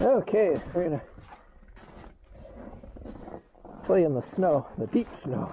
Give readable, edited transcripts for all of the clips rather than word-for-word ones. Okay, we're gonna play in the snow, the deep snow.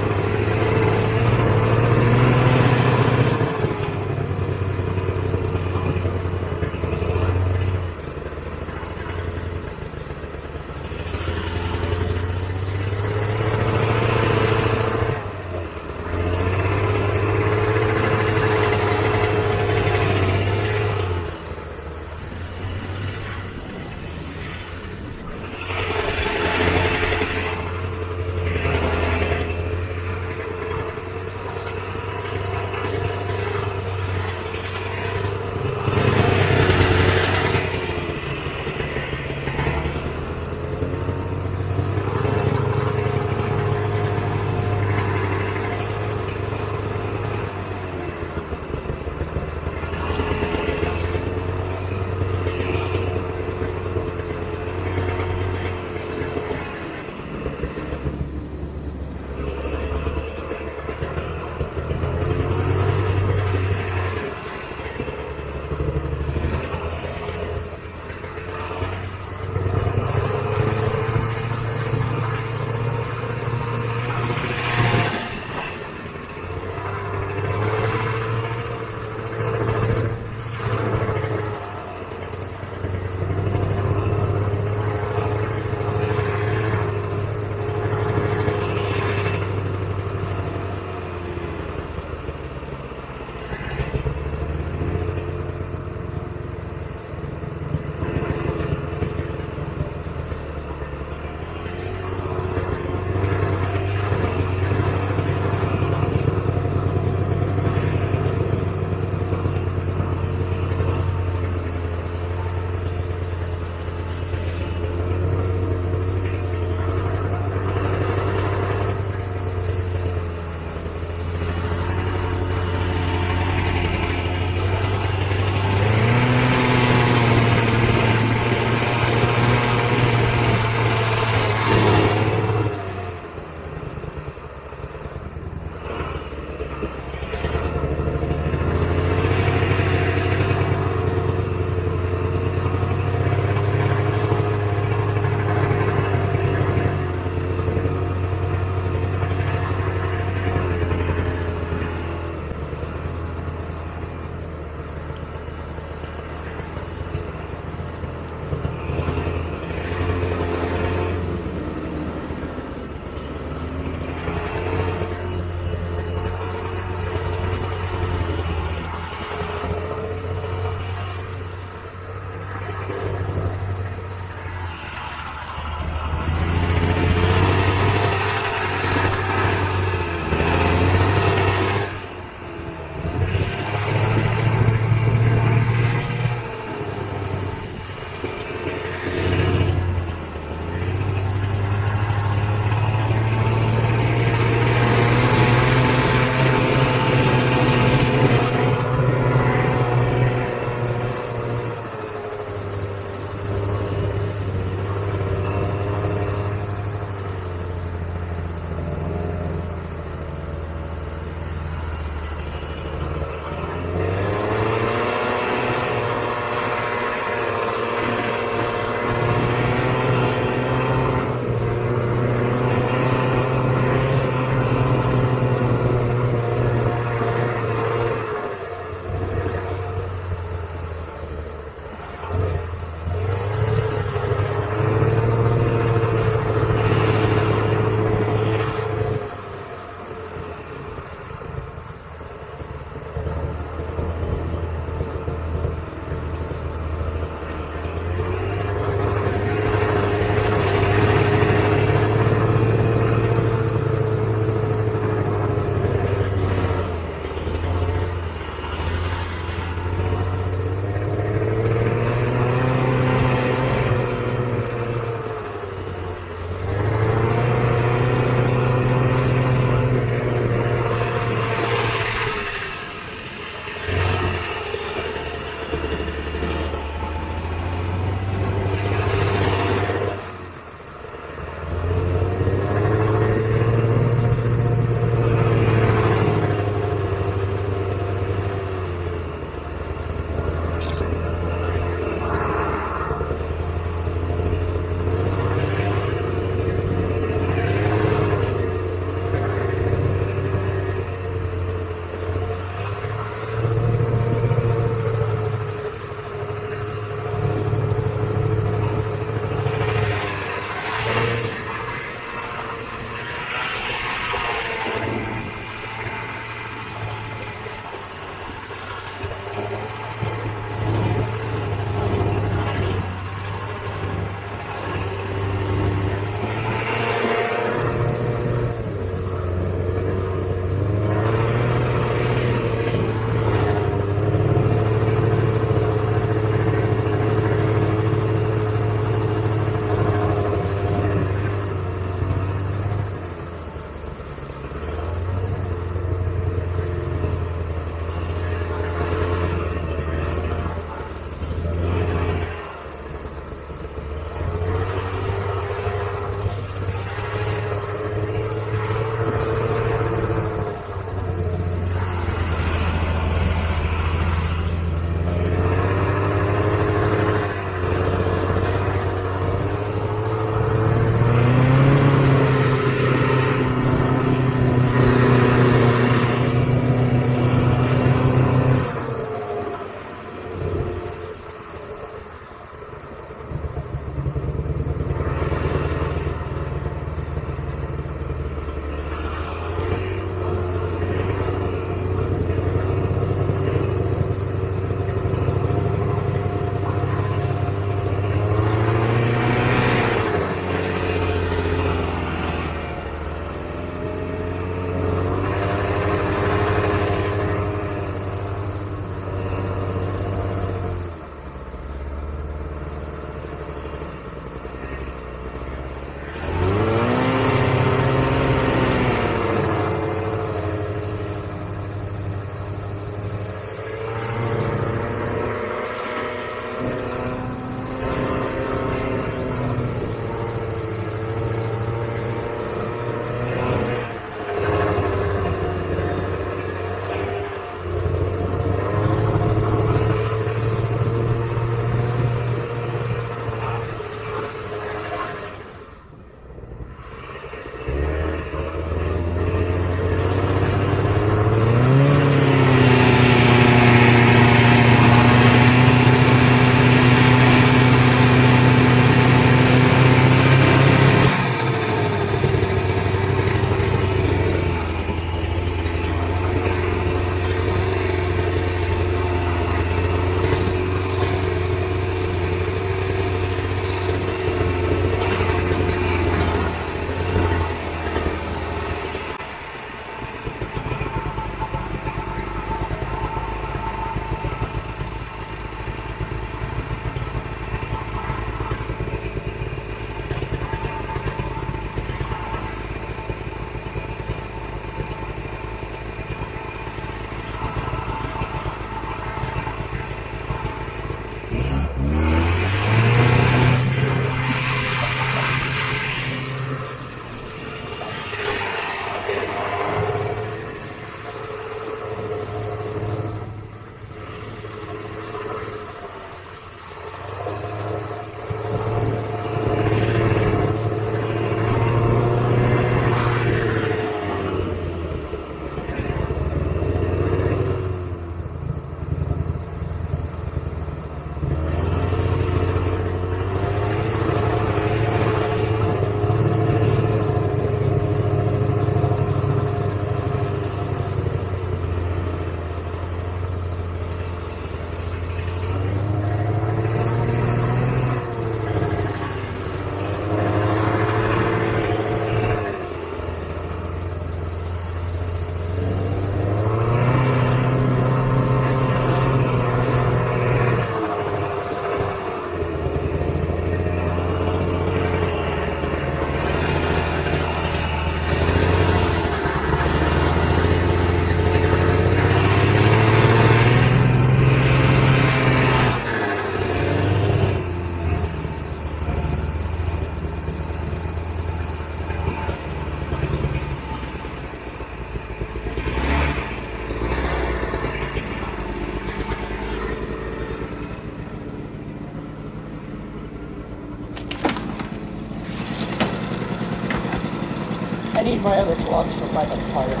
save my other slots for by the fire.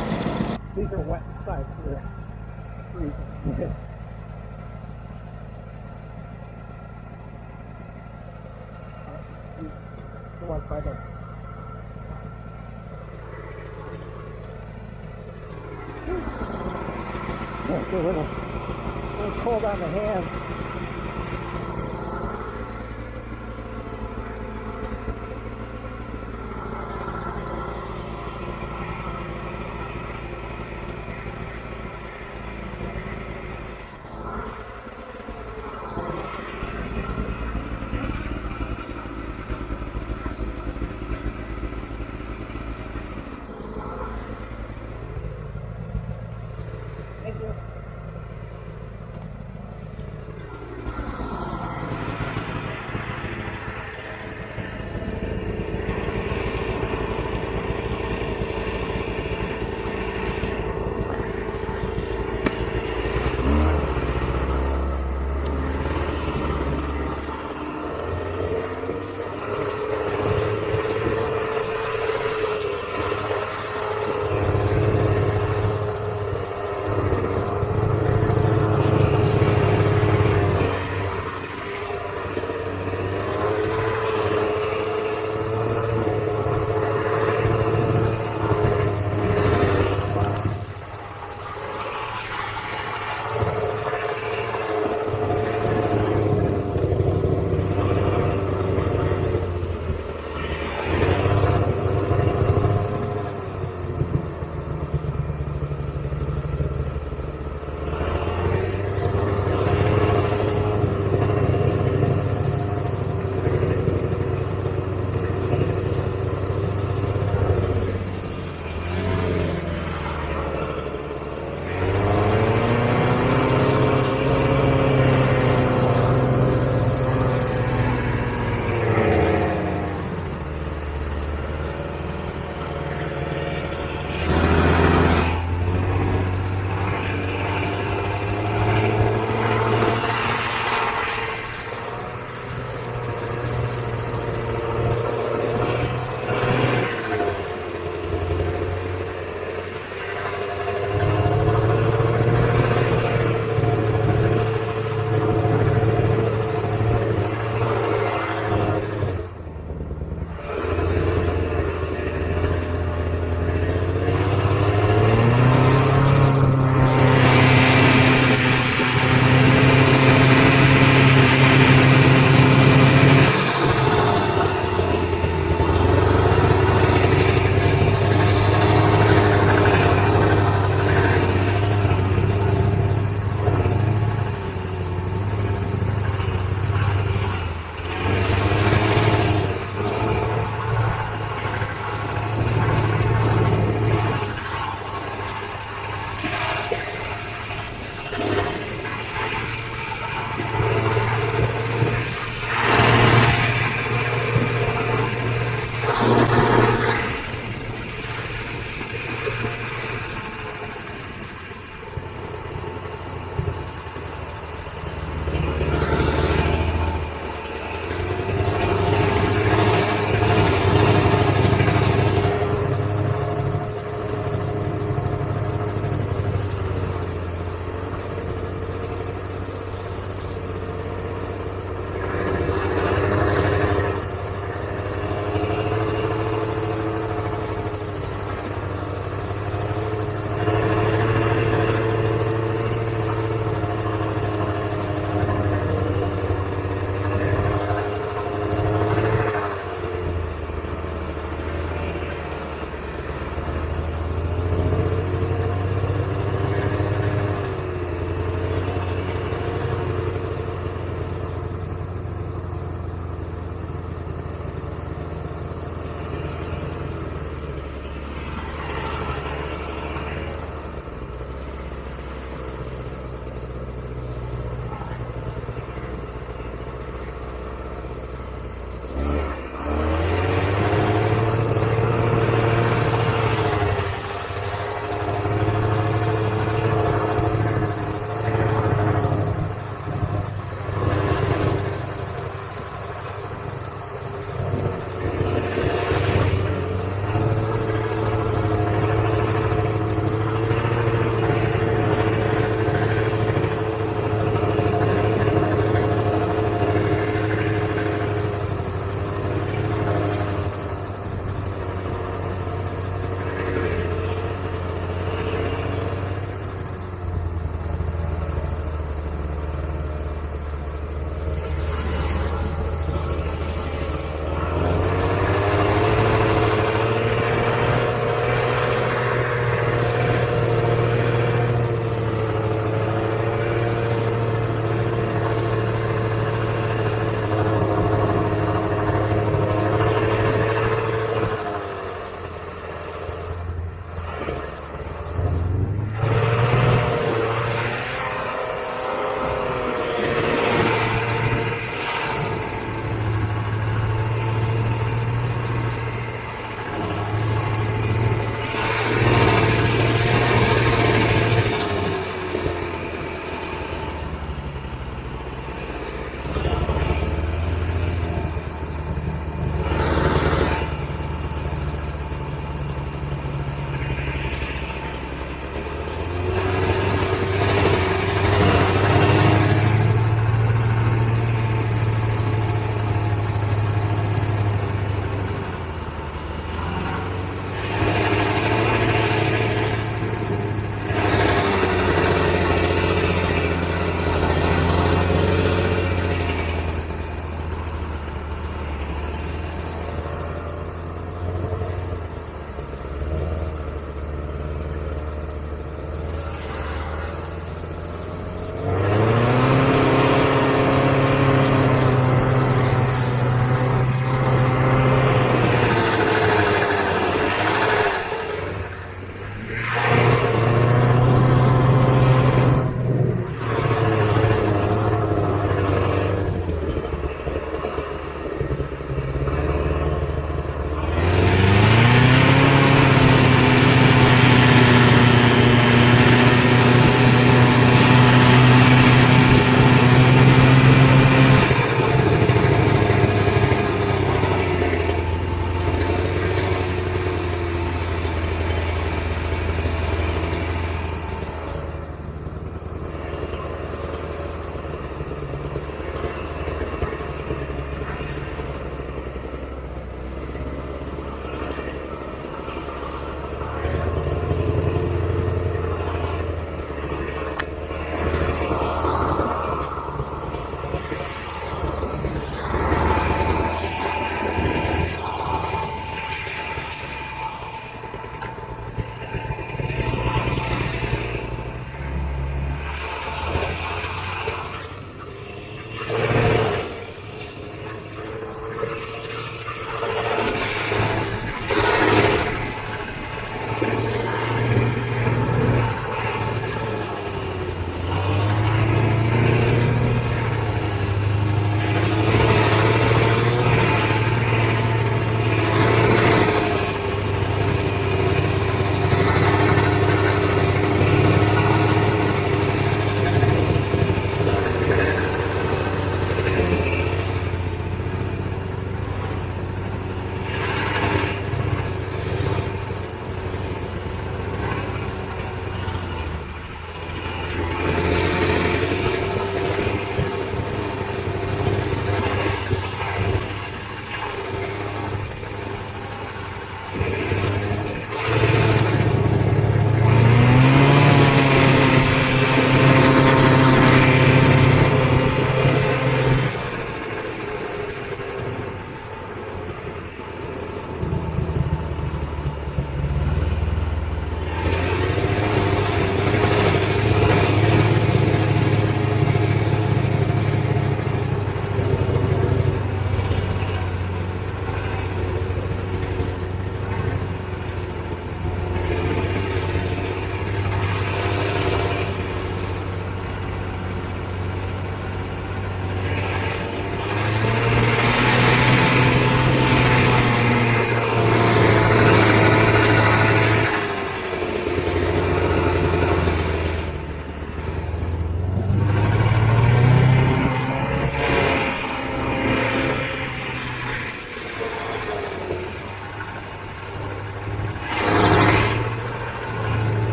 These are wet sites for freezing. By the yeah, it's a little cold on the hands.